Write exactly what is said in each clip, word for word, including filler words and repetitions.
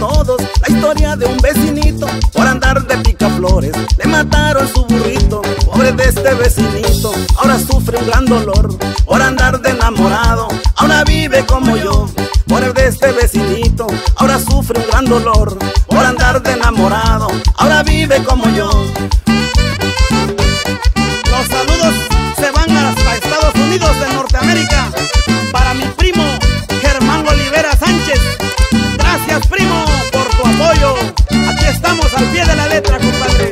todos la historia de un vecinito. Por andar de picaflores le mataron su burrito. Pobre de este vecinito, ahora sufre un gran dolor. Por andar de enamorado, ahora vive como yo. Pobre de este vecinito, ahora sufre un gran dolor. Por andar de enamorado, ahora vive como yo. Los saludos se van hasta Estados Unidos de Norteamérica. Para mi primo Germán Olivera Sánchez, gracias primo por tu apoyo. Aquí estamos al pie de la letra, compadre.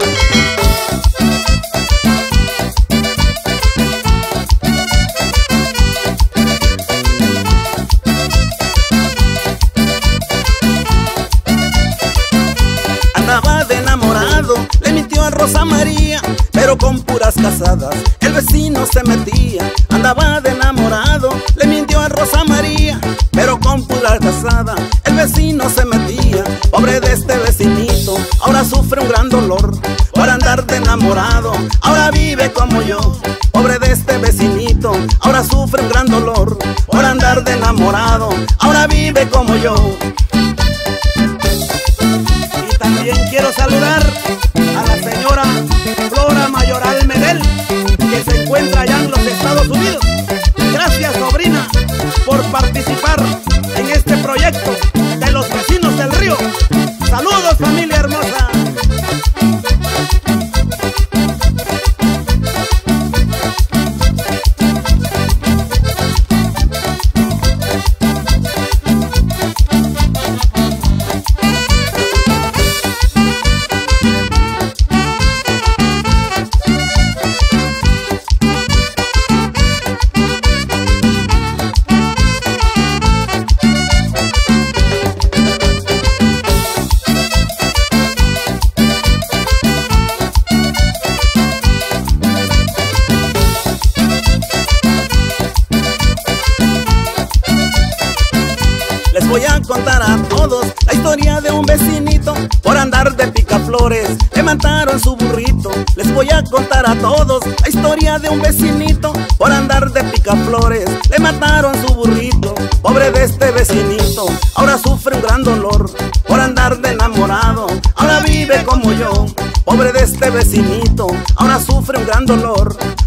Andaba de enamorado, le mintió a Rosa María, pero con puras casadas el vecino se metía. Andaba de enamorado, le mintió a Rosa María, pero con puras casadas el vecino se metía. Pobre de este vecinito, ahora sufre un gran dolor. Por andar de enamorado, ahora vive como yo. Pobre de este vecinito, ahora sufre un gran dolor. Por andar de enamorado, ahora vive como yo. Y también quiero saludar a la señora Flora Mayoral Medel, que se encuentra allá en los Estados Unidos. Gracias, sobrina, por participar en este proyecto de los vecinos del río. Saludos, familia hermosa. Les voy a contar a todos la historia de un vecinito. Por andar de picaflores le mataron su burrito. Les voy a contar a todos la historia de un vecinito. Por andar de picaflores le mataron su burrito. Pobre de este vecinito, ahora sufre un gran dolor. Por andar de enamorado, ahora vive como yo. Pobre de este vecinito, ahora sufre un gran dolor.